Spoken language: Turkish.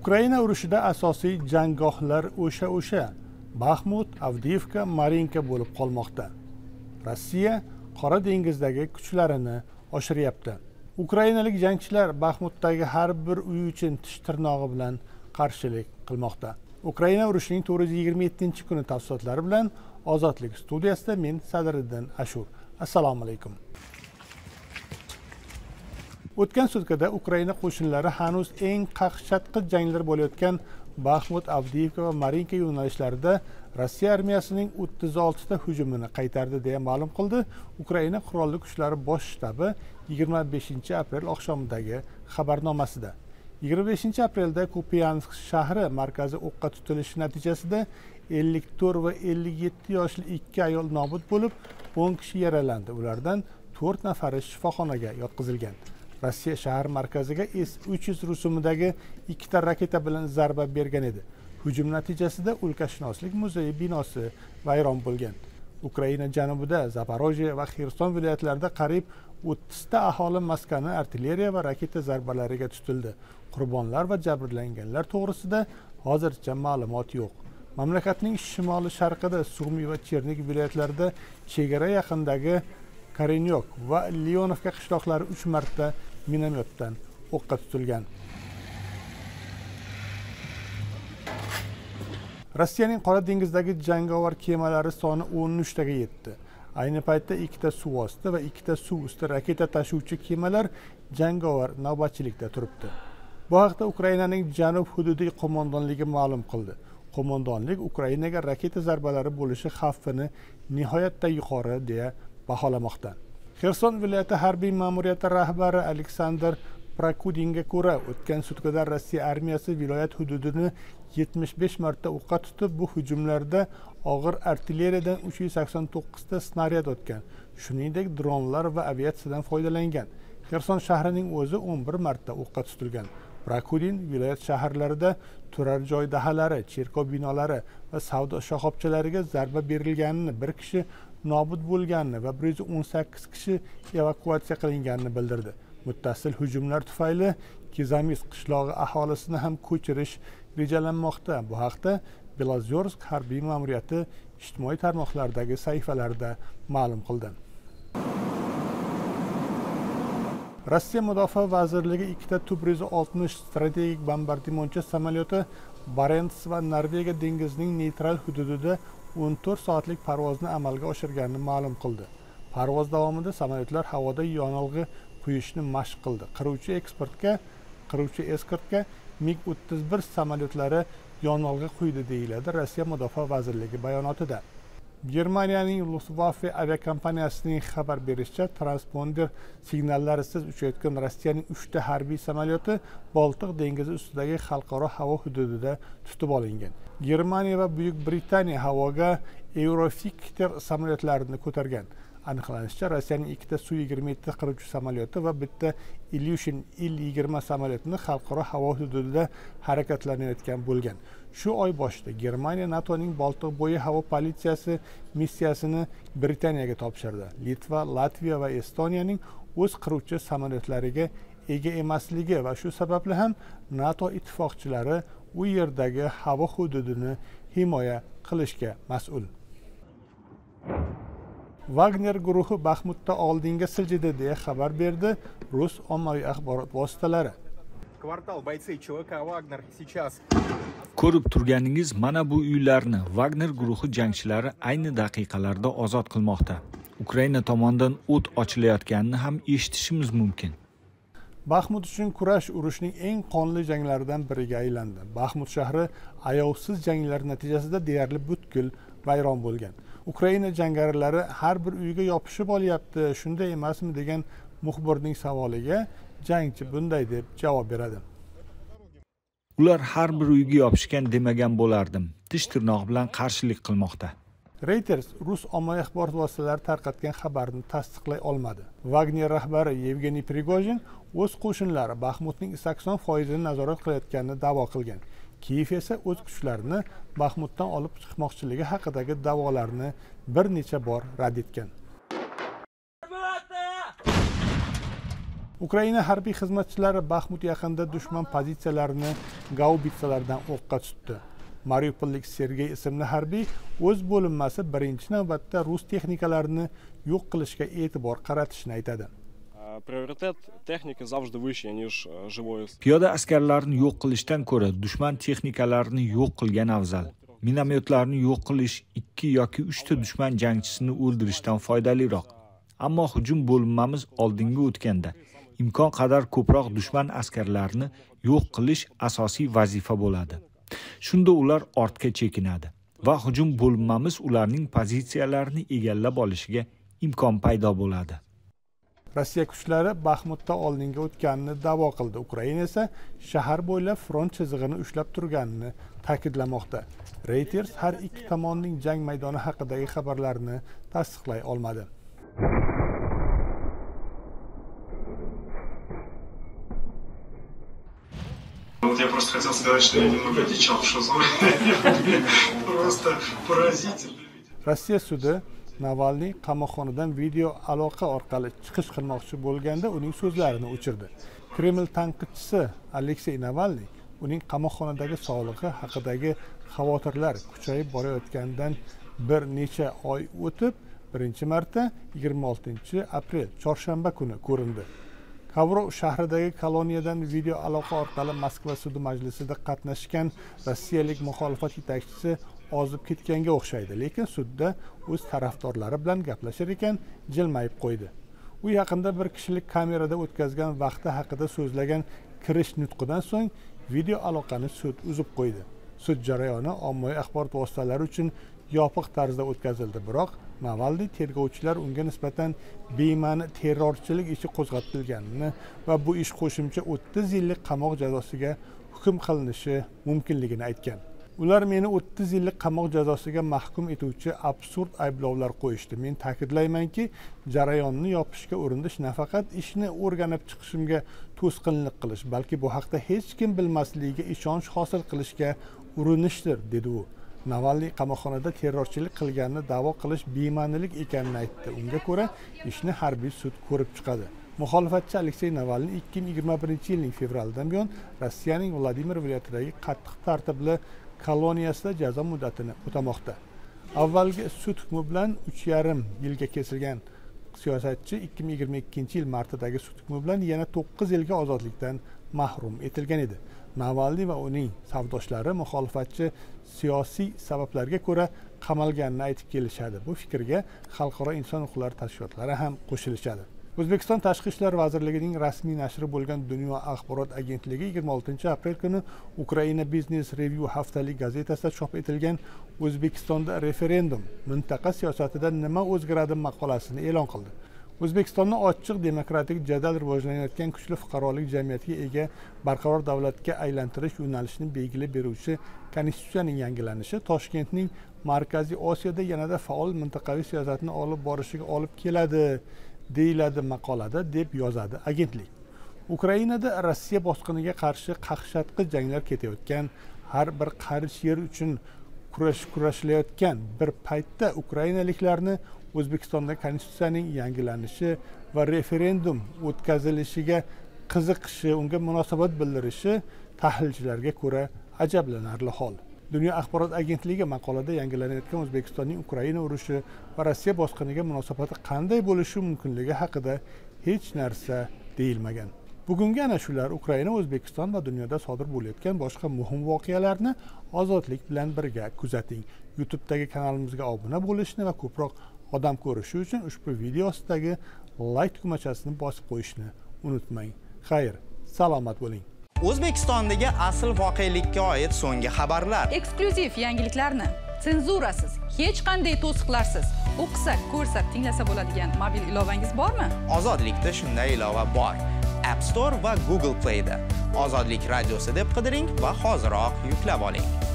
Ukrayna urushida asosiy janggohlar o'sha Bakhmut, Avdiivka, Marinka bo'lib qolmoqda. Rossiya Qora dengizdagi kuchlarini oshiryapti. Ukrainalik jangchilar Bakhmutdagi har bir uy uchun tish tirnog'i bilan qarshilik qilmoqda. Ukrayna urushining 427-kuni tafsilotlari bilan Ozodlik studiyasida men Sadriddin Ashur. Assalomu alaykum. O'tgan sutkada Ukraina qo'shinlari hanuz eng qaqshatqi janglar bo'layotgan Bakhmut, Avdiivka va Marinka yo'nalishlarida Rossiya armiyasining 36 ta hujumini qaytardi deya ma'lum qildi. Ukraina qurolli kuchlari bosh shtabi 25-aprel oqshomidagi xabarnomasida. 25-aprelda Kupiyansk shahri markazi o'qqa tutilishi natijasida 54 va 57 yoshli 2 ayol nobud bo'lib, 10 kishi yaralandi. Ulardan 4 nafari shifoxonaga yotqizilgan. Rossiya shahar markaziga S-300 rusumidagi 2 ta raketa bilan zarba bergan edi. Hujum natijasida O'lkashunoslik muzeyi binosi vayron bo'lgan. Ukraina janubida Zaporojye va Kherson viloyatlarida qariyb 30 ta aholi maskani artilleriya va raketa zarbalariga tutildi. Qurbonlar va jabrlanganlar to'g'risida hozircha ma'lumot yo'q. Mamlakatning shimoli-sharqida Sumy va Chernihiv viloyatlarida chegara yaqinidagi Karinyok va Leonovka qishloqlari 3 marta minomyotdan o'qqa tutilgan. Rossiyaning Qora dengizdagi jangovar kemalari soni 13 taga yetdi. Ayni paytda 2 ta suv osti va 2 ta suv usti raketa tashuvchi kemalar jangovar navbatchilikda turibdi. Bu haqda Ukrainaning janub hududiy qo'mondonligi ma'lum qildi. Qo'mondonlik Ukrainaga raketa zarbalari bo'lishi xavfini nihoyatda yuqori deya baholamoqda. Kherson viloyati harbiy ma'muriyati rahbari Aleksandr Prokudinga ko'ra, o'tgan sutkada Rossiya armiyasi viloyat hududini 75 marta o'qqa tutib, bu hujumlarda og'ir artilleriyadan 389 ta snaryad otgan, shuningdek dronlar va aviatsiyadan foydalangan. Kherson shahrining o'zi 11 marta o'qqa tutilgan. Prokudin viloyat shaharlarida turar joy dahalari, cherkov binolari va savdo shoxobchalariga zarba berilganini, 1 kishi nobud bo'lganini va 118 kishi evakuatsiya qilinganini bildirdi. Muttasil hujumlar tufayli Kizamisk qishlog'i aholisini ham ko'chirish rejalanmoqda. Bu haqda Belozyorsk harbiy ma'muriyati ijtimoiy tarmoqlardagi sahifalarida ma'lum qildi. Rossiya Mudofaa vazirligi 2 ta Tu-160 strategik bombardimonchi samolyoti Barents va Norvegiya dengizining neytral hududida 14 soatlik parvozni amalga oshirganini ma'lum qildi. Parvoz davomida samolyotlar havoda yonilg'i quyishni mashq qildi. Qiruvchi eskortga MiG-31 samolyotlari yonilg'i quydi deyiladi Rossiya Mudofaa vazirligi bayonotida. Germaniyaning Luftwaffe aviakompaniyasining xabar berishicha, transponder signallarisiz uchayotgan Rossiyaning 3 ta harbiy samolyoti Baltiq dengizi ustidagi xalqaro havo hududida tutib olingan. Germaniya va Buyuk Britaniya havoga Eurofighter samolyotlarini ko'targan. Aniqlanishicha, Rossiyaning 2 ta Su-27 qiruvchi samolyoti va 1 ta Ilyushin IL-20 samolyotini xalqaro havo hududida harakatlanayotgan bo'lgan. Shu oy boshida Germaniya NATOning Baltiq bo'yi havo politsiyasi missiyasini Britaniyaga topshirdi. Litva, Latviya va Estoniyaning o'z qiruvchi samolyotlariga ega emasligi va shu sababli ham NATO ittifoqchilari u yerdagi havo hududini himoya qilishga mas'ul. Wagner guruhi Bakhmutda oldinga siljidi deya xabar berdi rus ommaviy axborot vositalari. Ko'rib turganingiz mana bu uylarni Wagner guruhi jangchilari ayni daqiqalarda ozod qilmoqda. Ukraina tomonidan o't ochilayotganini ham eshitishimiz mumkin. Bakhmut uchun kurash urushning eng qonli janglaridan biriga aylandi. Bakhmut shahri ayovsiz janglar natijasida deyarli butkul vayron bo'lgan. Ukraina jangarilari har bir uyga yopishib olyapti, shunday emasmi degan muxbirning savoliga jangchi bunday deb javob beradi. Ular har bir uyga yopishgan demagan bo'lardim. Tish tirnoq bilan qarshilik qilmoqda. Reuters rus ommaviy axborot vositalari tarqatgan xabarni tasdiqlay olmadi. Wagner rahbari Yevgeniy Prigozhin o'z qo'shinlari Bakhmutning 80% ni nazorat qilayotganini da'vo qilgan. Kiyev esa o'z kuchlarini Bakhmutdan olib chiqmoqchiligi haqidagi da'volarni bir necha bor rad etgan. Ukrayna harbiy xizmatchilari Bakhmut yaqinida dushman pozitsiyalarini gaubitsalardan o'qqa tutdi. Mariupollik Sergey ismli harbiy o'z bo'linmasi birinchi navbatda rus texnikalarini yo'q qilishga e'tibor qaratishni aytadi. Prioritet texnika zawsze wyższy niż żywoje. Piyoda askarlarini yo'q qilishdan ko'ra dushman texnikalarini yo'q qilgan afzal. Minomyotlarni yo'q qilish 2 yoki 3 ta dushman jangchisini o'ldirishdan foydaliroq. Ammo hujum bo'linmamiz oldinga o'tganda imkon qadar ko'proq dushman askarlarini yo'q qilish asosiy vazifa bo'ladi. Shunda ular ortga chekinadi va hujum bo'linmamiz ularning pozitsiyalarini egallab olishiga imkon paydo bo'ladi. Rossiya kuchlari Bakhmutda oldinga o'tganini da'vo qildi. Ukraina esa shahar bo'ylab front chizig'ini ushlab turganini ta'kidlamoqda. Reuters har ikki tomonning jang maydoni haqidagi xabarlarni tasdiqlay olmadi. Я просто хотел сказать, что я немного дичал в шизу. Просто поразительно. Rossiya sudi Navalny qamoqxonadan video aloqa orqali chiqish qilmoqchi bo'lganda uning so'zlarini o'chirdi. Kremlin tanqidchisi Alexey Navalny uning qamoqxonadagi sog'lig'i haqidagi xavotirlar kuchayib borayotganidan bir necha oy o'tib, birinchi marta 26 aprel chorshanba kuni ko'rindi. Kavrov shahridagi koloniyadan video aloqa orqali Moskva sudi majlisida qatnashgan rossiyalik muxolifat yetakchisi ozib ketganga o'xshaydi, lekin sudda o'z tarafdorlari bilan gaplashar ekan jilmayib qo'ydi. U yaqinda bir kishilik kamerada o'tkazgan vaqti haqida so'zlagan kirish nutqidan so'ng video aloqani sud uzib qo'ydi. Sud jarayoni ommaviy axborot vositalari uchun yopiq tarzda o'tkazildi, biroq Navalniy tergovchilar unga nisbatan bema'ni terrorchilik ishi qo'zg'atilganini va bu ish qo'shimcha 30 yillik qamoq jazosiga hukm qilinishi mumkinligini aytgan. Ular meni 30 yillik qamoq jazosiga mahkum etuvchi absurd ayblovlar qo'yishdi. Men ta'kidlaymanki, jarayonni yopishga urinish nafaqat ishni o'rganib chiqishimga to'sqinlik qilish, balki bu haqda hech kim bilmasligiga ishonch hosil qilishga urinishdir, dedi u. Navalniy qamoqxonada terrorchilik qilganini da'vo qilish bema'nilik ekanini aytdi. Unga ko'ra, ishni harbiy sud ko'rib chiqadi. Muxolifatchi Alexey Navalniy 2021-yilning fevralidan buyon Rossiyaning Vladimir viloyatidagi qattiq tartibli koloniyasida jazo muddatini o'tamoqda. Avvalgi sud hukmi bilan 3,5 yilga kesilgan siyosatchi 2022-yil martidagi sud hukmi bilan yana 9 yilga ozodlikdan mahrum etilgan edi. Navalniy va uning savdoshlari muxolifatchi siyosiy sabablarga ko'ra qamalganini aytib kelishadi. Bu fikrga xalqaro inson huquqlari tashkilotlari ham qo'shilishadi. O'zbekiston Tashqi ishlar vazirligining rasmiy nashri bo'lgan Dünya axborot agentligi 26 aprel kuni Ukraina Business Review haftalik gazetasida chop etilgan O'zbekistonda referendum mintaqa siyosatida nima o'zgaradi maqolasini e'lon qildi. O'zbekistonni ochiq, demokratik, jadal rivojlanayotgan kuchli fuqarolik jamiyatiga ega barqaror davlatga aylantirish yo'nalishini belgilab beruvchi konstitutsiyaning yangilanishi Toshkentning Markaziy Osiyoda yanada faol mintaqaviy siyosatni olib borishiga olib keladi, deyiladi maqolada, deb yozadi agentlik. Ukrainada Rossiya bosqiniga qarshi qaqshatqich janglar ketayotgan, har bir qarish yer uchun kurashlayotgan bir paytda ukrainaliklarni O'zbekistonda konstitutsiyaning yangilanishi va referendum o'tkazilishiga qiziqishi, unga munosabat bildirishi tahlilchilarga ko'ra ajablanarli hol. Dunyo axborot agentligi maqolada yangilanayotgan O'zbekistonning Ukraina urushi va Rossiya bosqiniga munosabati qanday bo'lishi mumkinligi haqida hech narsa deyilmagan. Bugungi ana shular Ukraina, O'zbekiston va dunyoda sodir bo'layotgan boshqa muhim voqealarni Ozodlik bilan birga kuzating. YouTube'dagi kanalimizga obuna bo'lishni va ko'proq odam ko'rishi uchun ushbu video ostidagi like tugmachasini bosib qo'yishni unutmang. Xayr, salomat bo'ling. O'zbekistondagi asl voqelikka oid so'nggi xabarlar, eksklyuziv yangiliklarni senzurasiz, hech qanday to'siqlarsiz o'qisa, ko'rsa, tinglasa bo'ladigan mobil ilovangiz bormi? Ozodlikda shunday ilova bor. App Store va Google Play'da Ozodlik radiosi deb qidiring va hoziroq yuklab oling.